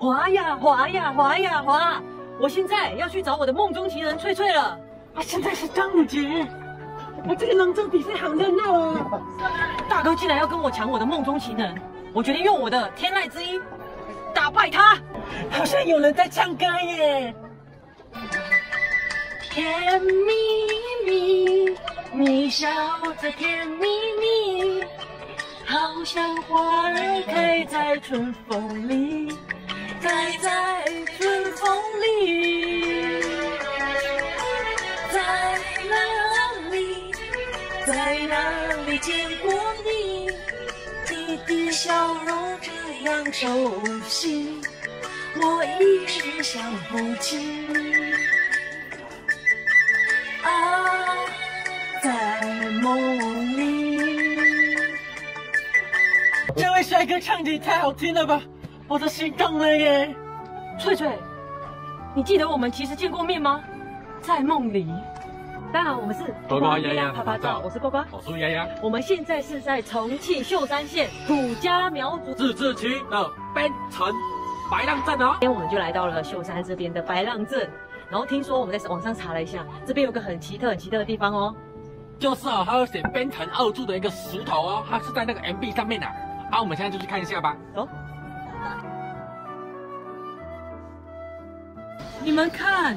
滑呀滑呀滑呀滑！我现在要去找我的梦中情人翠翠了。啊，现在是端午节，这个龙舟比赛好热闹哦。大哥竟然要跟我抢我的梦中情人，我决定用我的天籁之音打败他。好像有人在唱歌耶。 甜蜜蜜，你笑着甜蜜蜜，好像花儿开在春风里，开在春风里，在哪里，在哪里见过你？你的笑容这样熟悉，我一时想不起。 啊，在梦里。这位帅哥唱的也太好听了吧，我都心动了耶！翠翠，你记得我们其实见过面吗？在梦里。大家好，我们是呱呱丫丫啪啪照，我是呱呱，我是丫丫。我们现在是在重庆秀山县土家苗族自治区的边城白浪镇啊。今天我们就来到了秀山这边的白浪镇。 然后听说我们在网上查了一下，这边有个很奇特的地方哦，就是啊，它有写边城澳洲的一个石头哦，它是在那个 MB 上面的、我们现在就去看一下吧。走、哦，你们看，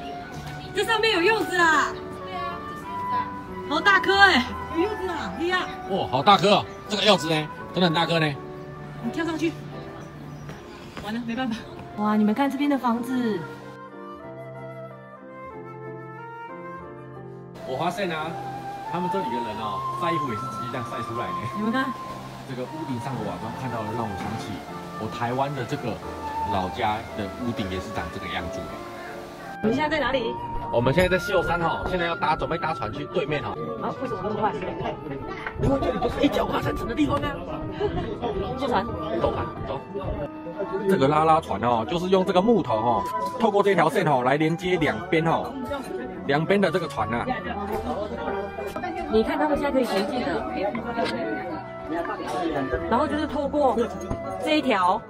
这上面有柚子啦。对啊，这是柚子啊，好大颗哎，有柚子啊，哎呀，哇，好大颗哦，这个柚子呢，真的很大颗呢。你跳上去，完了，没办法。哇，你们看这边的房子。 我发现啊，他们这里的人哦，晒衣服也是直接这样晒出来的。你们看，这个屋顶上的瓦砖看到了，让我想起我台湾的这个老家的屋顶也是长这个样子的。我们现在在哪里？我们现在在秀山哦，现在要准备搭船去对面哦。啊，为什么那么快？因为这里就是一脚跨三层的地方呢。坐船，走吧，走。这个拉拉船哦，就是用这个木头哦，透过这条线哦来连接两边哦。 两边的这个船啊，你看他们现在可以前进了，然后就是透过这一条，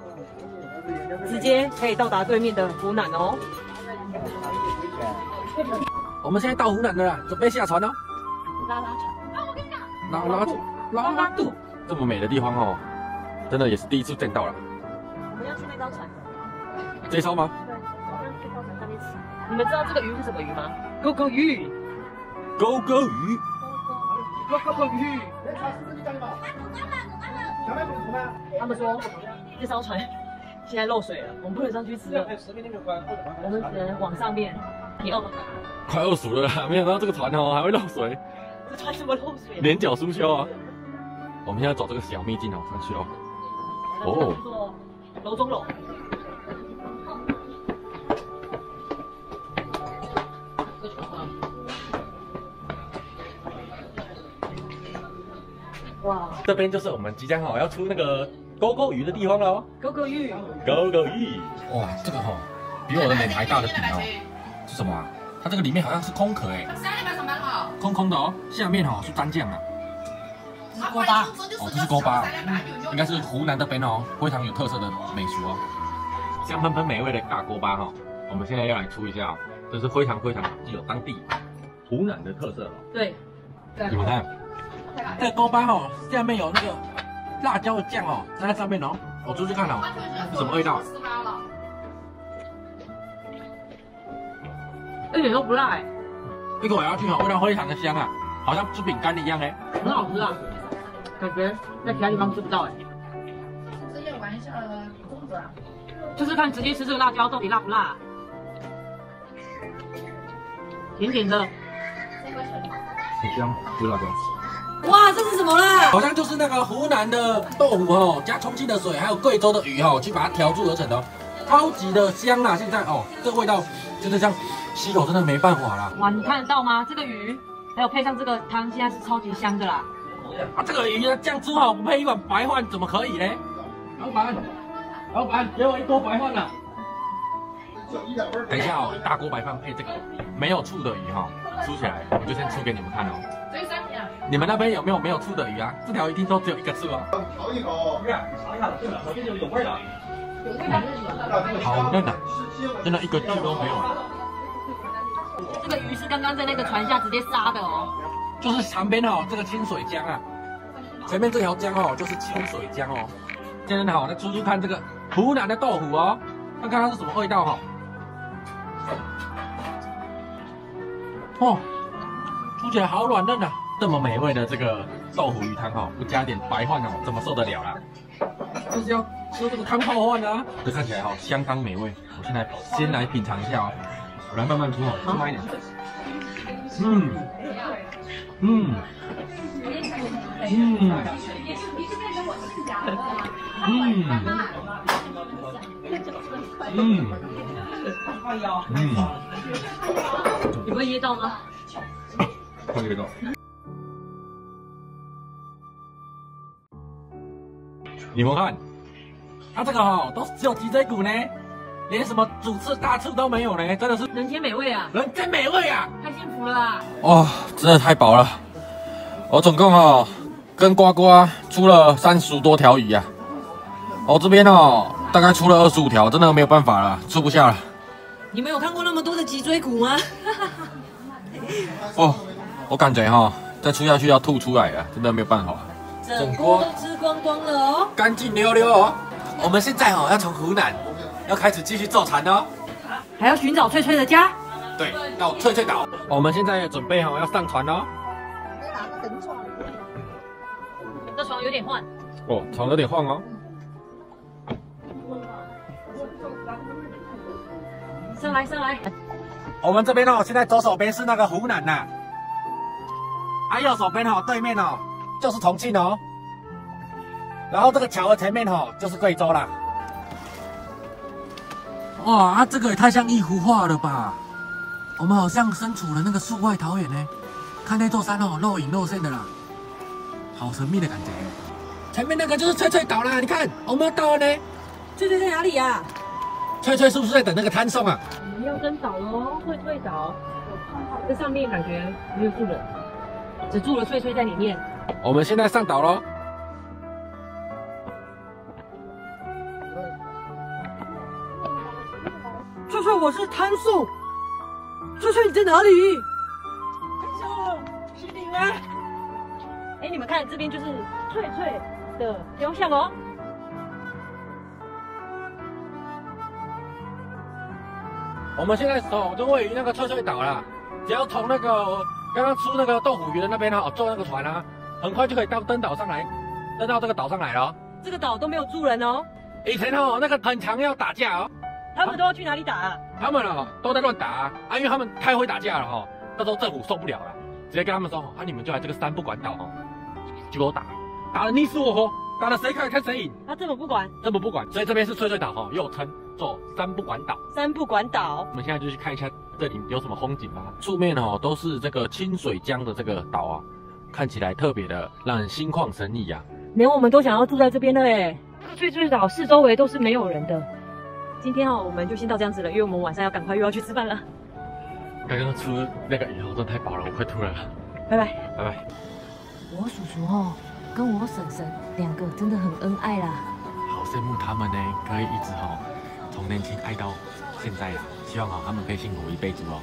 直接可以到达对面的湖南哦。我们现在到湖南了，准备下船哦。拉拉船，我跟你讲，拉拉渡，这么美的地方哦，真的也是第一次见到了。我们要去那艘船，这艘吗？对，我们要去那艘船上面吃。你们知道这个鱼是什么鱼吗？ 钩钩鱼，钩钩鱼，钩钩鱼。他们说这艘船现在漏水了，我们不能上去吃了，我们只能往上面。你饿吗？快饿死了啦！没想到这个船哦还会漏水。这船怎么漏水？连脚苏修啊！我们现在走这个小秘境哦上去哦。哦，做楼中楼。 哇，这边就是我们即将要出那个钩钩鱼的地方了哦。钩钩鱼，钩钩鱼，哇，这个比我的脸还大的饼哦，是什么啊？它这个里面好像是空壳哎。空空的哦，下面是蘸酱啊。锅巴哦，这是锅巴，应该是湖南这边哦非常有特色的美食哦，香喷喷美味的大锅巴哦。我们现在要来出一下哦，这是非常具有当地湖南的特色哦。对，你们看。 这锅巴哦，下面有那个辣椒酱哦，在那上面哦。我出去看哦，是什么味道？一点都不辣哎！这个我要去哦，味道非常的香啊，好像吃饼干一样哎，很好吃啊，感觉在其他地方吃不到哎。这些玩一下粽子啊，就是看直接吃这个辣椒到底辣不辣、啊，甜甜的，很香，有辣椒。 哇，这是什么啦？好像就是那个湖南的豆腐哦，加重庆的水，还有贵州的鱼哦，去把它调制而成的，超级的香啦！现在哦，这个味道真的像吸口真的没办法啦。哇，你看得到吗？这个鱼还有配上这个汤，现在是超级香的啦。啊，这个鱼的酱煮好不配一碗白饭怎么可以呢？老板，老板，给我一锅白饭啦！等一下哦，大锅白饭配这个没有醋的鱼哈、哦，煮起来我就先出给你们看哦。 你们那边有没有醋的鱼啊？这条鱼听说只有一个醋啊。尝一口，对，尝一下，这个有味了。好嫩啊，真的一个字都没有。这个鱼是刚刚在那个船下直接杀的哦。就是旁边哦，这个清水江啊，前面这条江哦，就是清水江哦。今天好，来吃吃看这个湖南的豆腐哦，看看它是什么味道哈、哦。哦，吃起来好软嫩啊，这么美味的这个豆腐鱼汤哦，不加点白饭哦，怎么受得了啦？就是要吃这个汤泡饭啊，这看起来哦，相当美味。我现在先来品尝一下哦，我来慢慢吃哦，吃慢一点。有没有噎到吗？没噎到。你们看，它这个哈、哦、都只有脊椎骨呢，连什么主刺、大刺都没有呢，真的是人间美味啊！人间美味啊！太幸福了啊！哦，真的太饱了。我总共哦跟呱呱出了30多条鱼啊，我、哦、这边哦大概出了25条，真的没有办法了，吃不下了。你们有看过那么多的脊椎骨吗？哦，我感觉哈、哦、再吃下去要吐出来了，真的没有办法。整锅都吃光光了哦，干净溜溜哦。我们现在哦要从湖南要开始继续造船哦，还要寻找翠翠的家。对，到翠翠岛。我们现在准备好、哦、要上船哦。这床有点晃。哦，床有点晃哦。上来，上来。我们这边哦，现在左手边是那个湖南呐、啊，右手边哦，对面哦。就是重庆哦，然后这个桥的前面哦，就是贵州啦。哇，啊，这个也太像一幅画了吧！我们好像身处了那个世外桃源呢，看那座山哦，若隐若现的啦，好神秘的感觉。前面那个就是翠翠岛啦，你看，我们要到了呢。翠翠在哪里呀、啊？翠翠是不是在等那个摊送啊？我们要登岛喽，翠翠岛。这上面感觉没有住人，只住了翠翠在里面。我们现在上岛喽！翠翠，我是汤素。翠翠，你在哪里？汤素，是你吗？哎，你们看，这边就是翠翠的雕像哦。我们现在手就位于那个翠翠岛了，只要从那个刚刚吃那个豆腐鱼的那边呢，坐那个船啊。很快就可以到登岛上来，登到这个岛上来了、哦。这个岛都没有住人哦。以前哦，那个很常要打架哦。他们都要去哪里打啊？他们哦都在乱打啊，啊因为他们太会打架了哦。那时候政府受不了了，直接跟他们说啊，你们就来这个山不管岛哦，就给我打，打了你死我活，打了谁看看谁赢。那政府不管，政府不管，所以这边是翠翠岛哦，又称作山不管岛。山不管岛，我们现在就去看一下这里有什么风景吧。出面哦都是这个清水江的这个岛啊、哦。看起来特别的让人心旷神怡啊，连我们都想要住在这边的哎。翠翠岛四周围都是没有人的。今天哦，我们就先到这样子了，因为我们晚上要赶快又要去吃饭了。刚刚吃那个鱼肉真的太饱了，我快吐了。拜拜拜拜。我叔叔哦，跟我婶婶两个真的很恩爱啦。好羡慕他们呢，可以一直哦，从年轻爱到现在啊，希望哦他们可以幸福一辈子哦。